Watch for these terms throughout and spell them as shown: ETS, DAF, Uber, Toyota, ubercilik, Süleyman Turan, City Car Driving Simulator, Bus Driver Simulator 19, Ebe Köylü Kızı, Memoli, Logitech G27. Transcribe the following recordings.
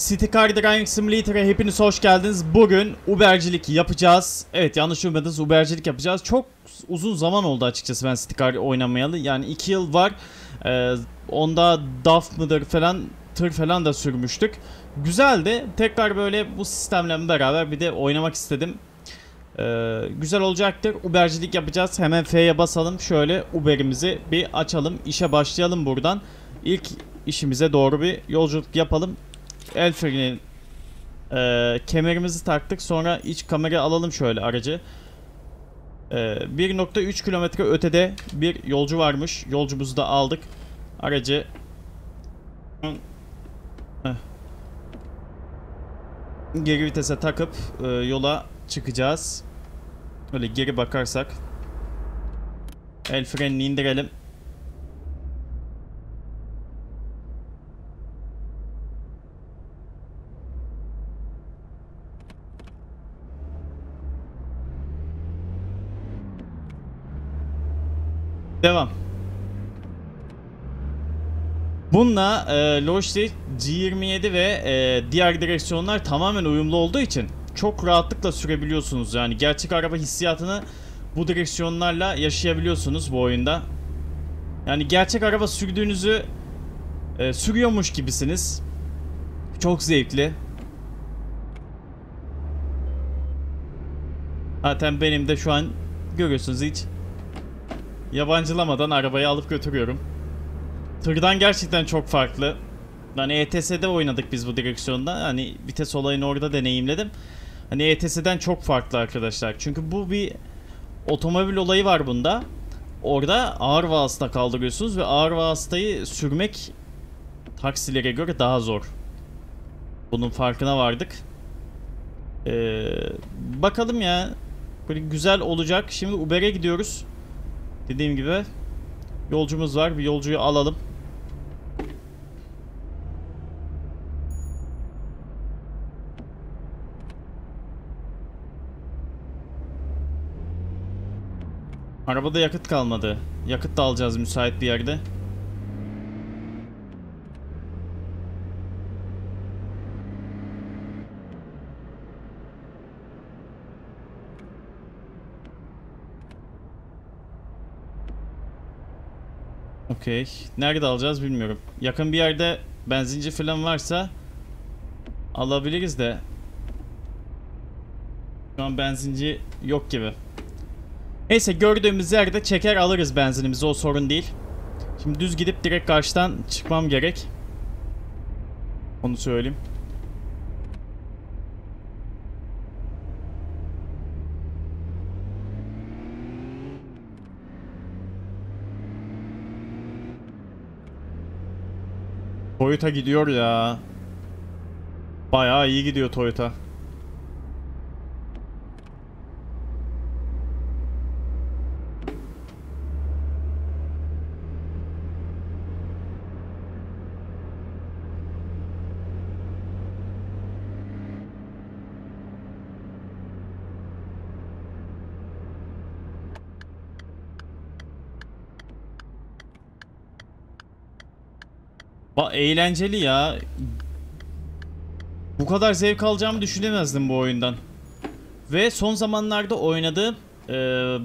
City Car Driving Simulator'a hepiniz hoş geldiniz. Bugün Uber'cilik yapacağız. Evet, yanlış duymadınız, Uber'cilik yapacağız. Çok uzun zaman oldu açıkçası ben City Car oynamayalı. Yani 2 yıl var. Onda DAF mıdır falan, tır falan da sürmüştük. Güzeldi. Tekrar böyle bu sistemle beraber bir de oynamak istedim. Güzel olacaktır. Uber'cilik yapacağız. Hemen F'ye basalım. Şöyle Uber'imizi bir açalım. İşe başlayalım buradan. İlk işimize doğru bir yolculuk yapalım. El freni kemerimizi taktık. Sonra iç kamera alalım şöyle aracı. 1.3 kilometre ötede bir yolcu varmış. Yolcumuzu da aldık. Aracı geri vitese takıp yola çıkacağız. Öyle geri bakarsak. El frenini indirelim. Devam. Bununla Logitech G27 ve diğer direksiyonlar tamamen uyumlu olduğu için çok rahatlıkla sürebiliyorsunuz. Yani gerçek araba hissiyatını bu direksiyonlarla yaşayabiliyorsunuz bu oyunda. Yani gerçek araba sürdüğünüzü sürüyormuş gibisiniz. Çok zevkli. Zaten benim de şu an görüyorsunuz hiç yabancılamadan arabayı alıp götürüyorum. Tırdan gerçekten çok farklı. Hani ETS'de oynadık biz bu direksiyonda. Hani vites olayını orada deneyimledim. Hani ETS'den çok farklı arkadaşlar. Çünkü bu bir otomobil olayı var bunda. Orada ağır vasıta kaldırıyorsunuz ve ağır vasıtayı sürmek taksilere göre daha zor. Bunun farkına vardık. Bakalım ya. Böyle güzel olacak. Şimdi Uber'e gidiyoruz. Dediğim gibi yolcumuz var. Bir yolcuyu alalım. Arabada yakıt kalmadı. Yakıt da alacağız müsait bir yerde. Okey. Nerede alacağız bilmiyorum. Yakın bir yerde benzinci falan varsa alabiliriz de. Şu an benzinci yok gibi. Neyse, gördüğümüz yerde çeker alırız benzinimizi, o sorun değil. Şimdi düz gidip direkt karşıdan çıkmam gerek. Onu söyleyeyim. Toyota gidiyor ya. Bayağı iyi gidiyor Toyota. Eğlenceli ya. Bu kadar zevk alacağımı düşünemezdim bu oyundan. Ve son zamanlarda oynadığım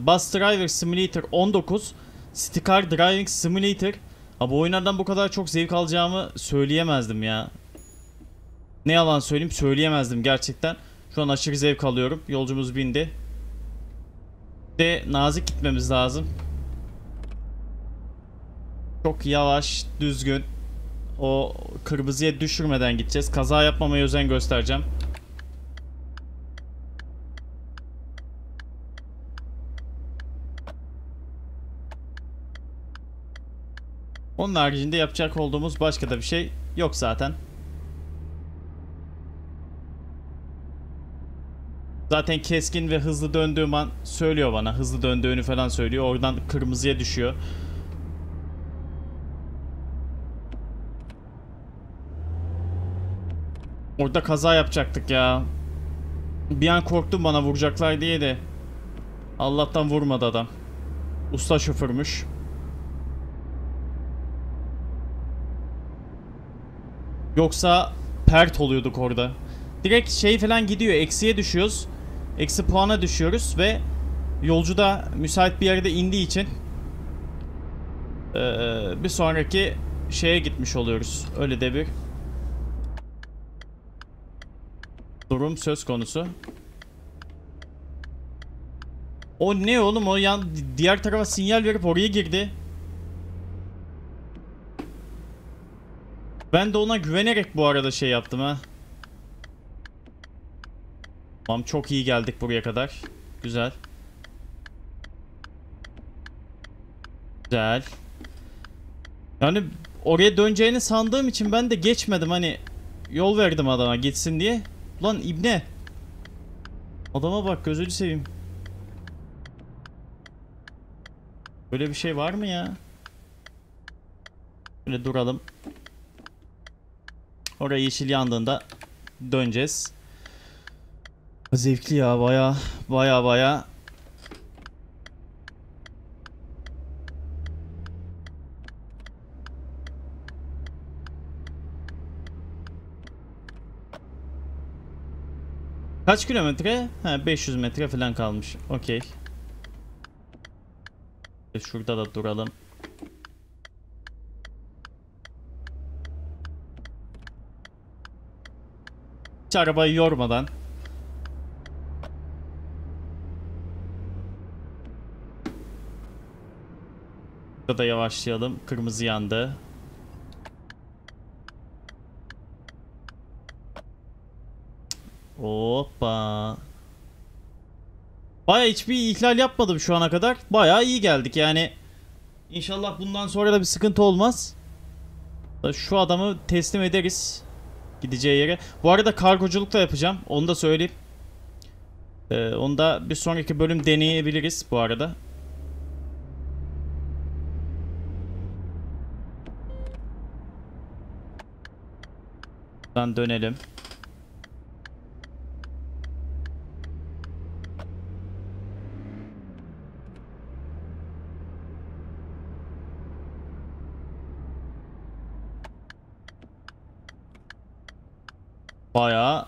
Bus Driver Simulator 19, City Car Driving Simulator. Ha, bu oyunlardan bu kadar çok zevk alacağımı söyleyemezdim ya. Ne yalan söyleyeyim, söyleyemezdim gerçekten. Şu an aşırı zevk alıyorum. Yolcumuz bindi. De nazik gitmemiz lazım. Çok yavaş, düzgün. O kırmızıya düşürmeden gideceğiz. Kaza yapmamaya özen göstereceğim. Onun haricinde yapacak olduğumuz başka da bir şey yok zaten. Zaten keskin ve hızlı döndüğüm an söylüyor bana. Hızlı döndüğünü falan söylüyor. Oradan kırmızıya düşüyor. Orada kaza yapacaktık ya. Bir an korktum bana vuracaklar diye de. Allah'tan vurmadı adam. Usta şoförmüş. Yoksa pert oluyorduk orada. Direkt şey falan gidiyor, eksiye düşüyoruz. Eksi puana düşüyoruz ve yolcu da müsait bir yerde indiği için bir sonraki şeye gitmiş oluyoruz. Öyle de bir durum söz konusu. O ne oğlum, o yan diğer tarafa sinyal verip oraya girdi. Ben de ona güvenerek bu arada şey yaptım ha. Tamam, çok iyi geldik buraya kadar. Güzel. Güzel. Yani oraya döneceğini sandığım için ben de geçmedim, hani yol verdim adama gitsin diye. Ulan ibne. Adama bak, gözünü seveyim. Böyle bir şey var mı ya? Böyle duralım. Oraya yeşil yandığında döneceğiz. Zevkli ya, baya. Kaç kilometre? Ha, 500 metre falan kalmış. Okey. Şurada da duralım. Hiç arabayı yormadan. Burada da yavaşlayalım. Kırmızı yandı. Hoppa. Bayağı hiçbir ihlal yapmadım şu ana kadar. Bayağı iyi geldik yani. İnşallah bundan sonra da bir sıkıntı olmaz. Şu adamı teslim ederiz gideceği yere. Bu arada kargoculuk da yapacağım. Onu da söyleyeyim. Onu da bir sonraki bölüm deneyebiliriz bu arada. Buradan dönelim. Bayağı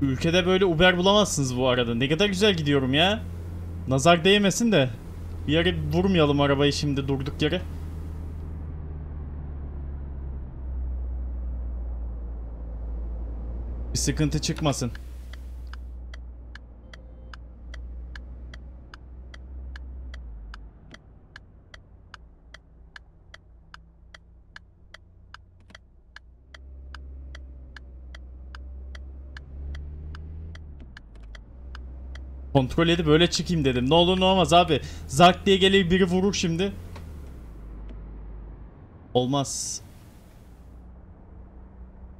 ülkede böyle Uber bulamazsınız bu arada. Ne kadar güzel gidiyorum ya. Nazar değmesin de bir yere vurmayalım arabayı şimdi durduk yere. Bir sıkıntı çıkmasın. Kontrol edip böyle çıkayım dedim. Ne olur ne olmaz abi. Zak diye gelir biri vurur şimdi. Olmaz.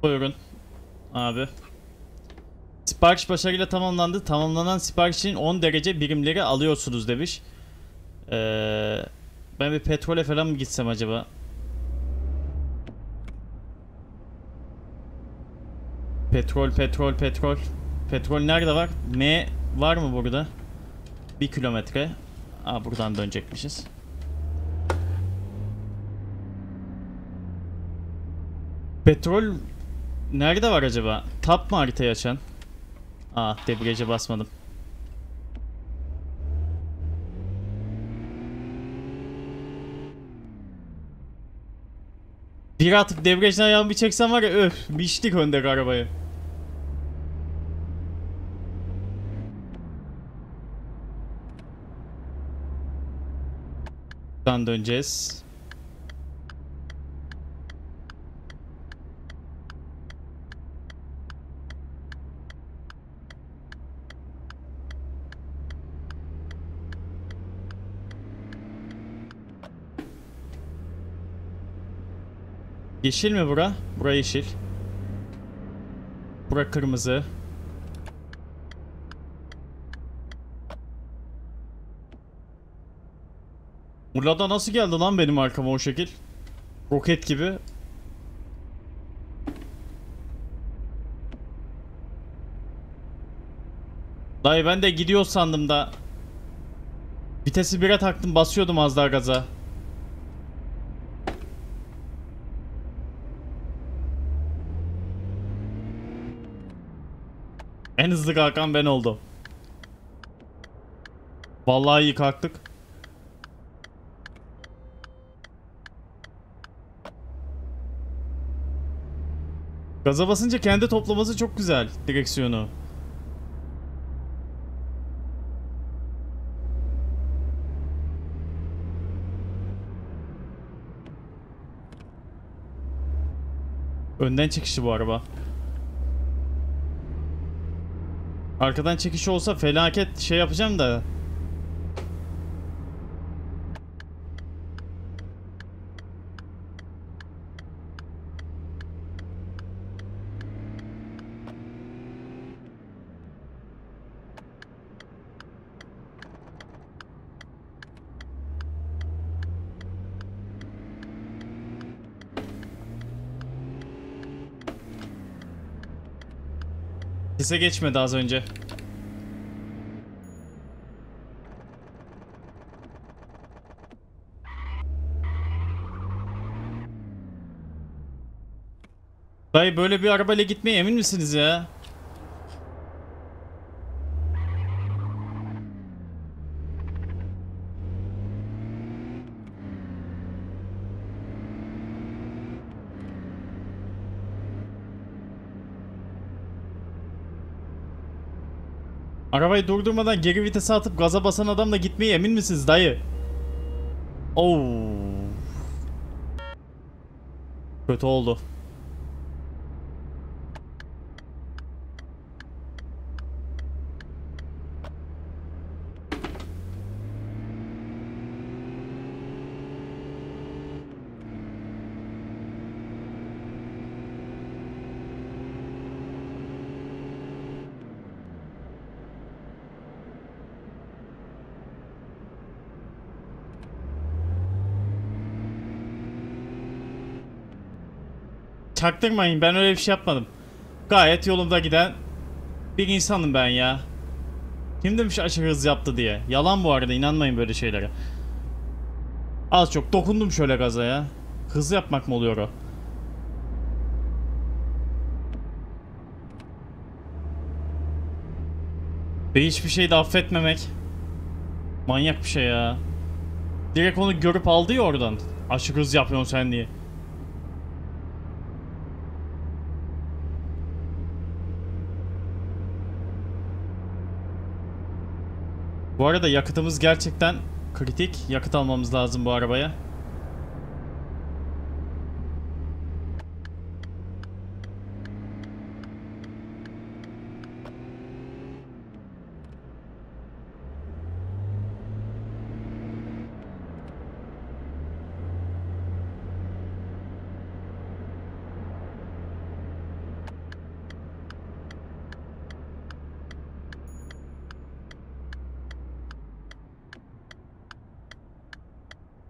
Buyurun. Abi. Sipariş başarıyla tamamlandı. Tamamlanan siparişin 10 derece birimleri alıyorsunuz demiş. Ben bir petrole falan mı gitsem acaba? Petrol. Petrol nerede var? M var mı burada? 1 kilometre. Aa, buradan dönecekmişiz. Petrol nerede var acaba? Tap mı haritayı açan? Aa, debriyaja basmadım. Bir atıp debriyajdan ayağımı bir çeksem var ya, öf, biçtik öndeki arabayı. Buradan döneceğiz. Yeşil mi bura? Bura yeşil. Bura kırmızı. Ulada nasıl geldi lan benim arkama o şekil? Roket gibi. Dayı ben de gidiyor sandım da. Vitesi 1'e taktım, basıyordum az daha gaza. hızlı kalkan ben oldum. Vallahi iyi kalktık. Gaza basınca kendi toplaması çok güzel direksiyonu. Önden çekişi bu araba. Arkadan çekişi olsa felaket şey yapacağım da. Sese geçmedi az önce. Dayı böyle bir arabayla gitmeye emin misiniz ya? Arabayı durdurmadan geri vitese atıp gaza basan adamla gitmeye emin misiniz dayı? Oo. Kötü oldu. Çaktırmayın, ben öyle bir şey yapmadım. Gayet yolumda giden bir insanım ben ya. Kim demiş aşırı hız yaptı diye? Yalan bu arada, inanmayın böyle şeylere. Az çok dokundum şöyle gaza ya. Hızlı yapmak mı oluyor o? Ve hiçbir şeyi de affetmemek. Manyak bir şey ya. Direkt onu görüp aldı ya oradan. Aşırı hız yapıyorsun sen diye. Bu arada yakıtımız gerçekten kritik. Yakıt almamız lazım bu arabaya.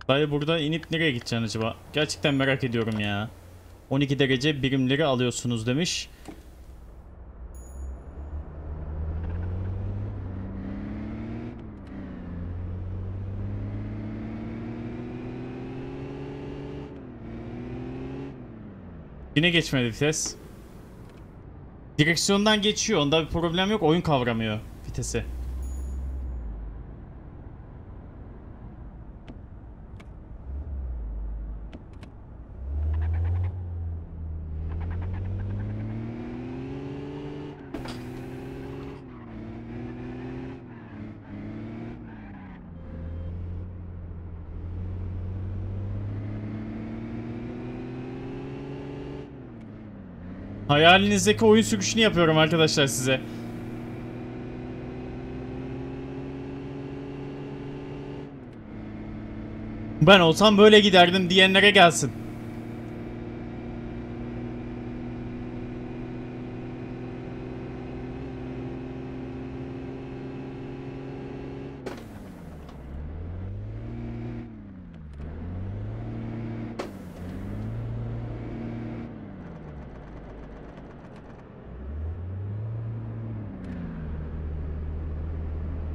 Dayı burada inip nereye gideceksin acaba? Gerçekten merak ediyorum ya. 12 derece birimleri alıyorsunuz demiş. Yine geçmedi vites. Direksiyondan geçiyor. Onda bir problem yok. Oyun kavramıyor vitesi. Hayalinizdeki oyun sürüşünü yapıyorum arkadaşlar size. Ben olsam böyle giderdim diyenlere gelsin.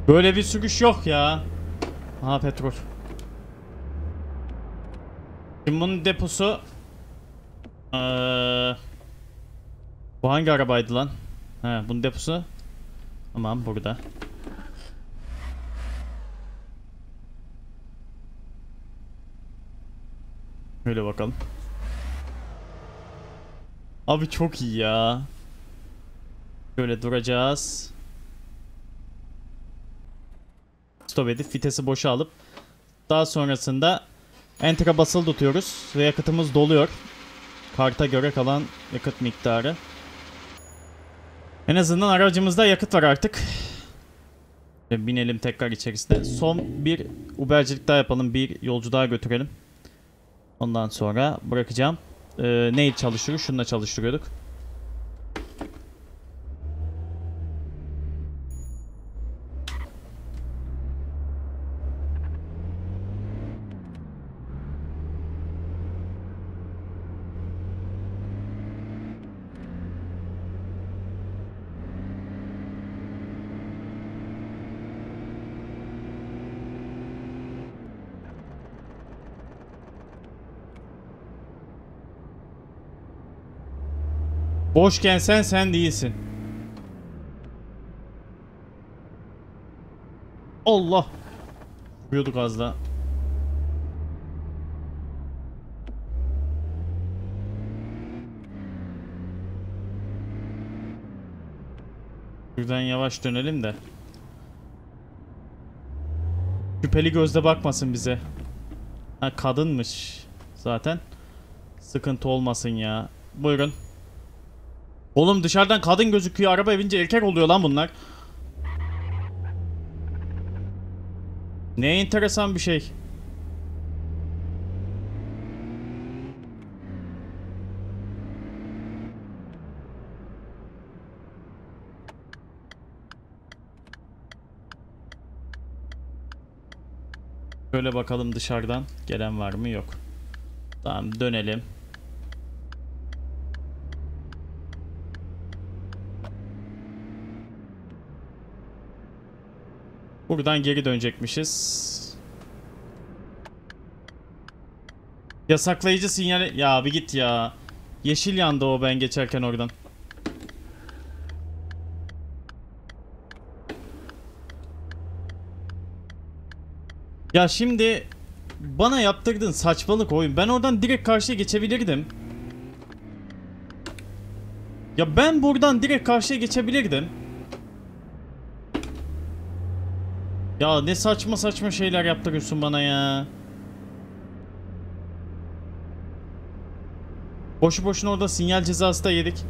Böyle bir sürüş yok ya. Aha petrol. Şimdi bunun deposu bu hangi arabaydı lan? He, bunun deposu Tamam, burada. Öyle bakalım. Abi çok iyi ya. Şöyle duracağız. Stop edip vitesi boşa alıp daha sonrasında enter'a basılı tutuyoruz ve yakıtımız doluyor. Karta göre kalan yakıt miktarı. En azından aracımızda yakıt var artık. Binelim tekrar içerisinde. Son bir Uber'cilik daha yapalım. Bir yolcu daha götürelim. Ondan sonra bırakacağım. Neyle çalıştırıyor? Şununla çalıştırıyorduk. Boşken sen değilsin. Allah. Vuruyorduk az daha. Şuradan yavaş dönelim de. Şüpheli gözle bakmasın bize. Ha, kadınmış zaten. Sıkıntı olmasın ya. Buyurun. Oğlum dışarıdan kadın gözüküyor, araba evince erkek oluyor lan bunlar. Ne enteresan bir şey. Şöyle bakalım dışarıdan gelen var mı, yok. Tamam, dönelim. Buradan geri dönecekmişiz. Yasaklayıcı sinyali... Ya bir git ya. Yeşil yandı o ben geçerken oradan. Ya şimdi bana yaptırdığın saçmalık oyun. Ben oradan direkt karşıya geçebilirdim. Ya ben buradan direkt karşıya geçebilirdim. Ya ne saçma saçma şeyler yaptırıyorsun bana ya. Boşu boşuna orada sinyal cezası da yedik.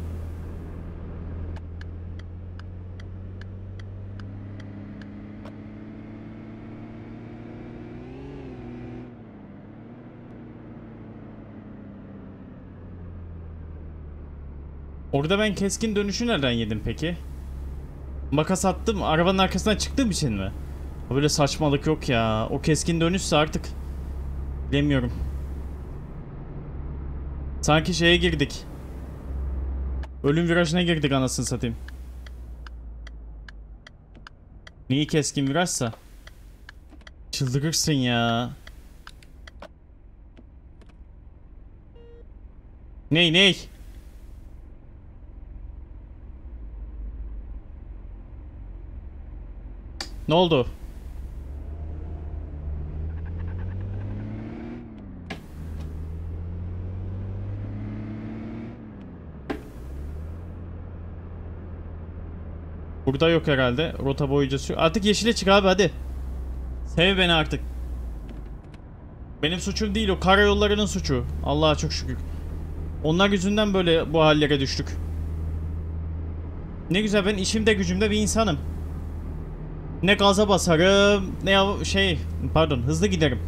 Orada ben keskin dönüşü nereden yedim peki? Makas attım, arabanın arkasına çıktığım için mi? Böyle saçmalık yok ya. O keskin dönüşse artık bilemiyorum. Sanki şeye girdik. Ölüm virajına girdik anasını satayım. Niye keskin virajsa? Çıldırırsın ya. Ney? Ne oldu? Burada yok herhalde. Rota boyunca sür. Artık yeşile çık abi, hadi. Sev beni artık. Benim suçum değil o. Karayollarının suçu. Allah'a çok şükür. Onlar yüzünden böyle bu hallere düştük. Ne güzel, ben işimde gücümde bir insanım. Ne gaza basarım, ne hızlı giderim.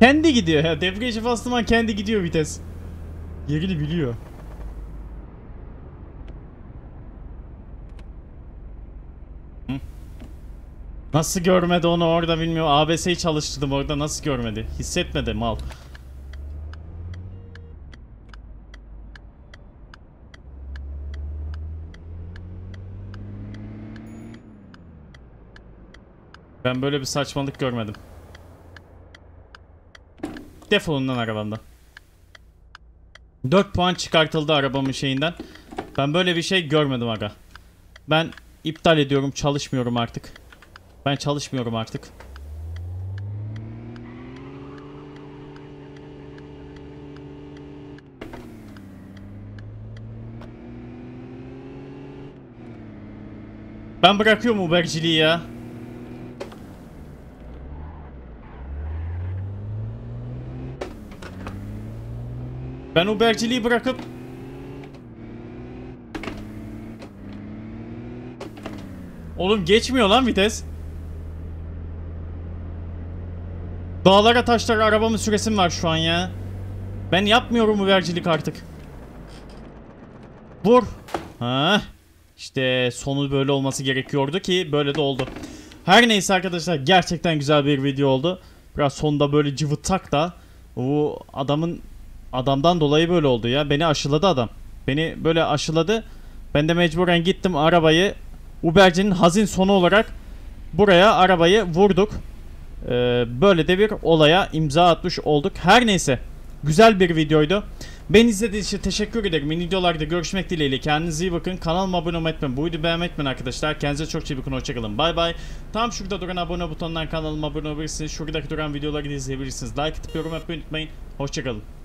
Kendi gidiyor ya. Debriyajı bastığıman kendi gidiyor vites. Yerini biliyor. Hı? Nasıl görmedi onu orada bilmiyor. ABS'yi çalıştırdım orada, nasıl görmedi? Hissetmedi mal. Ben böyle bir saçmalık görmedim. Defolun lan arabamdan. 4 puan çıkartıldı arabamın şeyinden. Ben böyle bir şey görmedim aga. Ben iptal ediyorum, çalışmıyorum artık. Ben çalışmıyorum artık. Ben bırakıyorum Uber'ciliği ya. Ben Uber'ciliği bırakıp oğlum geçmiyor lan vites. Dağlara taşlara arabamın süresim var şu an ya. Ben yapmıyorum Uber'cilik artık. Vur. Ha. İşte sonu böyle olması gerekiyordu ki böyle de oldu. Her neyse arkadaşlar, gerçekten güzel bir video oldu. Biraz sonda böyle cıvıttak da bu adamdan dolayı böyle oldu ya. Beni aşıladı adam. Beni böyle aşıladı. Ben de mecburen gittim arabayı. Uber'cinin hazin sonu olarak buraya arabayı vurduk. Böyle de bir olaya imza atmış olduk. Her neyse, güzel bir videoydu. Beni izlediğiniz için teşekkür ederim. Yeni videolarda görüşmek dileğiyle. Kendinize iyi bakın. Kanalıma abone olmayı unutmayın. Bu videoyu beğenmeyi unutmayın arkadaşlar. Kendinize çok iyi bakın. Hoşçakalın. Bay bay. Tam şurada duran abone butonundan kanalıma abone olabilirsiniz. Şuradaki duran videoları da izleyebilirsiniz. Like atıp yorum yapmayı unutmayın. Hoşçakalın.